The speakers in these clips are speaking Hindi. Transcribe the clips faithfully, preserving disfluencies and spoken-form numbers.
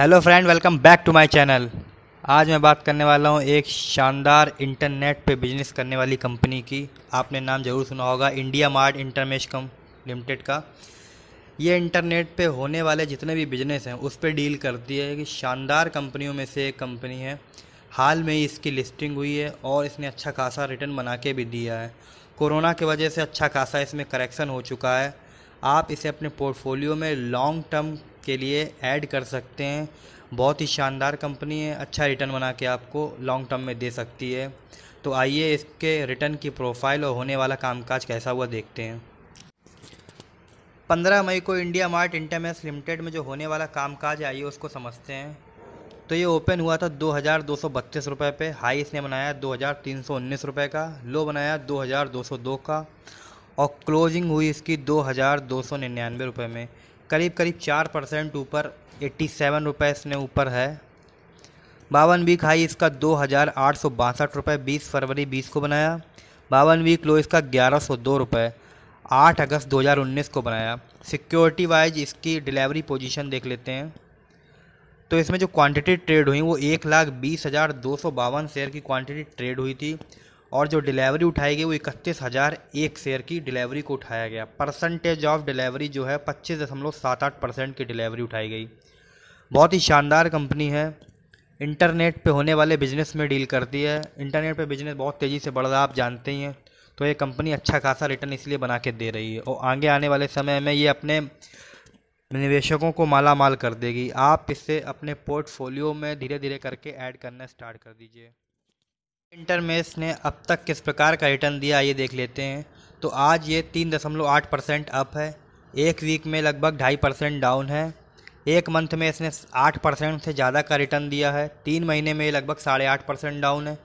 Hello friend, welcome back to my channel. आज मैं बात करने वाला हूं एक शानदार इंटरनेट पे बिजनेस करने वाली कंपनी की। आपने नाम ज़रूर सुना होगा, इंडिया मार्ट इंटरमेश कम लिमिटेड का। ये इंटरनेट पे होने वाले जितने भी बिजनेस हैं उस पे डील करती है कि शानदार कंपनियों में से एक कंपनी है। हाल में ही इसकी लिस्टिंग हुई है और इसने अच्छा खासा रिटर्न बना के भी दिया है। कोरोना की वजह से अच्छा खासा इसमें करेक्शन हो चुका है। आप इसे अपने पोर्टफोलियो में लॉन्ग टर्म के लिए ऐड कर सकते हैं। बहुत ही शानदार कंपनी है, अच्छा रिटर्न बना के आपको लॉन्ग टर्म में दे सकती है। तो आइए इसके रिटर्न की प्रोफाइल और होने वाला कामकाज कैसा हुआ देखते हैं। पंद्रह मई को इंडिया मार्ट इंटरमेश लिमिटेड में जो होने वाला कामकाज आइए उसको समझते हैं। तो ये ओपन हुआ था दो हज़ार दो सौ बत्तीस रुपये पे। हाई इसने बनाया दो हज़ार तीन सौ उन्नीस रुपये का, लो बनाया दो हज़ार दो सौ दो का और क्लोजिंग हुई इसकी दो हज़ार दो सौ निन्यानवे रुपये में। करीब करीब चार परसेंट ऊपर एट्टी सेवन रुपये इसने ऊपर है। बावन वीक हाई इसका दो हज़ार आठ सौ बासठ रुपये बीस फरवरी बीस को बनाया। बावन वीक लो इसका ग्यारह सौ दो रुपये आठ अगस्त दो हज़ार उन्नीस को बनाया। सिक्योरिटी वाइज इसकी डिलीवरी पोजीशन देख लेते हैं। तो इसमें जो क्वांटिटी ट्रेड हुई वो एक लाख बीस हज़ार दो सौ बावन शेयर की क्वांटिटी ट्रेड हुई थी और जो डिलीवरी उठाई गई वो इकतीस हज़ार एक शेयर की डिलीवरी को उठाया गया। परसेंटेज ऑफ डिलीवरी जो है पच्चीस दशमलव सात आठ परसेंट की डिलीवरी उठाई गई। बहुत ही शानदार कंपनी है, इंटरनेट पे होने वाले बिजनेस में डील करती है। इंटरनेट पे बिजनेस बहुत तेज़ी से बढ़ रहा है, आप जानते ही हैं। तो ये कंपनी अच्छा खासा रिटर्न इसलिए बना के दे रही है और आगे आने वाले समय में ये अपने निवेशकों को माला माल कर देगी। आप इसे अपने पोर्टफोलियो में धीरे धीरे करके ऐड करना स्टार्ट कर दीजिए। इंटरमेश ने अब तक किस प्रकार का रिटर्न दिया ये देख लेते हैं। तो आज ये तीन दशमलव आठ परसेंट अप है, एक वीक में लगभग ढाई परसेंट डाउन है, एक मंथ में इसने आठ परसेंट से ज़्यादा का रिटर्न दिया है, तीन महीने में लगभग साढ़े आठ परसेंट डाउन है,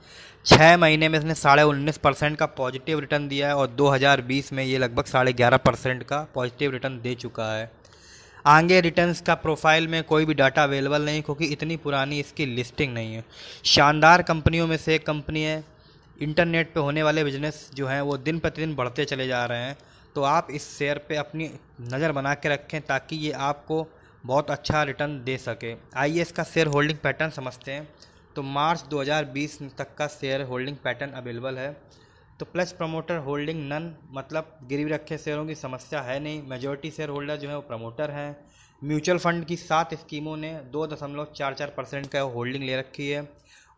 छः महीने में इसने साढ़े उन्नीस परसेंट का पॉजिटिव रिटर्न दिया है और दो हज़ार बीस में ये लगभग साढ़े ग्यारह परसेंट का पॉजिटिव रिटर्न दे चुका है। आगे रिटर्न्स का प्रोफाइल में कोई भी डाटा अवेलेबल नहीं क्योंकि इतनी पुरानी इसकी लिस्टिंग नहीं है। शानदार कंपनियों में से एक कंपनी है। इंटरनेट पे होने वाले बिजनेस जो हैं वो दिन प्रतिदिन बढ़ते चले जा रहे हैं। तो आप इस शेयर पे अपनी नज़र बना के रखें ताकि ये आपको बहुत अच्छा रिटर्न दे सके। आइए इसका शेयर होल्डिंग पैटर्न समझते हैं। तो मार्च दो हज़ार बीस तक का शेयर होल्डिंग पैटर्न अवेलेबल है। तो प्लस प्रमोटर होल्डिंग नन, मतलब गिरवी रखे शेयरों की समस्या है नहीं। मेजॉरिटी शेयर होल्डर जो है वो प्रमोटर हैं। म्यूचुअल फंड की सात स्कीमों ने दो दशमलव चार चार परसेंट का होल्डिंग ले रखी है।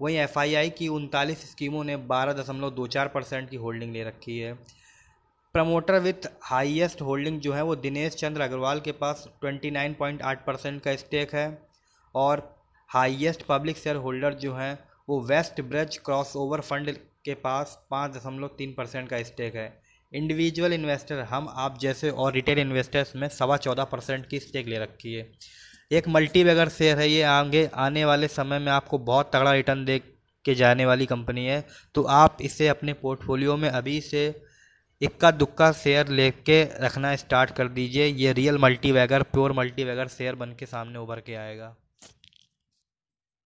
वहीं एफआईआई की उनतालीस स्कीमों ने बारह दशमलव दो चार परसेंट की होल्डिंग ले रखी है। प्रमोटर विथ हाईएस्ट होल्डिंग जो है वो दिनेश चंद्र अग्रवाल के पास ट्वेंटी नाइन पॉइंट आठ परसेंट का स्टेक है और हाईएस्ट पब्लिक शेयर होल्डर जो हैं वो West Bridge cross over fund के पास पाँच दशमलव तीन परसेंट का स्टेक है। इंडिविजुअल इन्वेस्टर हम आप जैसे और रिटेल इन्वेस्टर्स में सवा चौदह परसेंट की स्टेक ले रखी है। एक मल्टीबैगर शेयर है, ये आगे आने वाले समय में आपको बहुत तगड़ा रिटर्न दे के जाने वाली कंपनी है। तो आप इसे अपने पोर्टफोलियो में अभी से इक्का दुक्का शेयर लेके रखना स्टार्ट कर दीजिए। ये real multibagger, pure multibagger share बन के सामने उभर के आएगा।